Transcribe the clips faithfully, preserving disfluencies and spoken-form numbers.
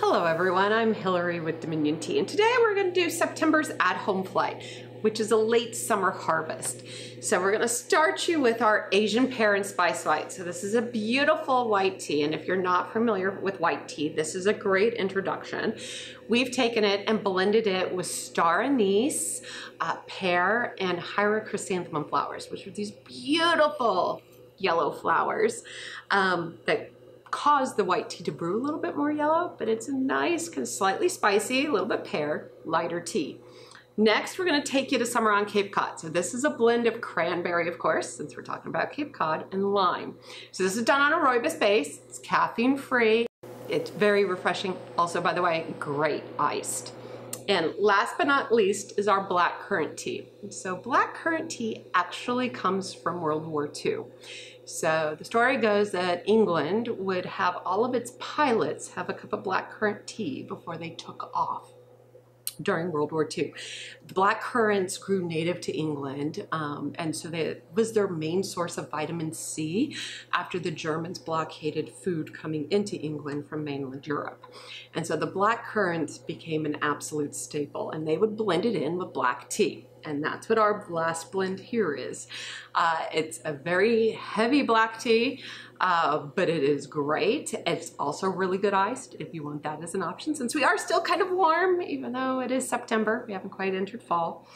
Hello everyone, I'm Hillary with Dominion Tea, and today we're going to do September's at-home flight, which is a late summer harvest. So we're going to start you with our Asian Pear and Spice White. So this is a beautiful white tea, and if you're not familiar with white tea, this is a great introduction. We've taken it and blended it with star anise, uh, pear, and helichrysum flowers, which are these beautiful yellow flowers um, that cause the white tea to brew a little bit more yellow, but it's a nice, kind of slightly spicy, a little bit pear, lighter tea. Next, we're going to take you to summer on Cape Cod. So this is a blend of cranberry, of course, since we're talking about Cape Cod, and lime. So this is done on a rooibos base. It's caffeine-free. It's very refreshing. Also, by the way, great iced. And last but not least is our blackcurrant tea. So blackcurrant tea actually comes from World War Two. So the story goes that England would have all of its pilots have a cup of blackcurrant tea before they took off during World War Two. The black currants grew native to England, um, and so that was their main source of vitamin C after the Germans blockaded food coming into England from mainland Europe. And so the black currants became an absolute staple, and they would blend it in with black tea. And that's what our last blend here is. Uh, it's a very heavy black tea, uh, but it is great. It's also really good iced if you want that as an option, since we are still kind of warm, even though it is September. We haven't quite entered fall.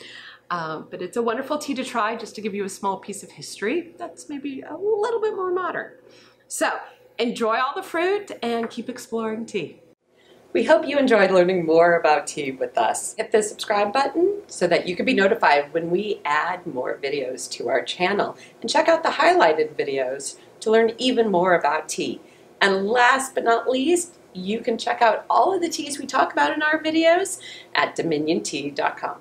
Uh, but it's a wonderful tea to try, just to give you a small piece of history that's maybe a little bit more modern. So enjoy all the fruit and keep exploring tea. We hope you enjoyed learning more about tea with us. Hit the subscribe button so that you can be notified when we add more videos to our channel. And check out the highlighted videos to learn even more about tea. And last but not least, you can check out all of the teas we talk about in our videos at dominion tea dot com.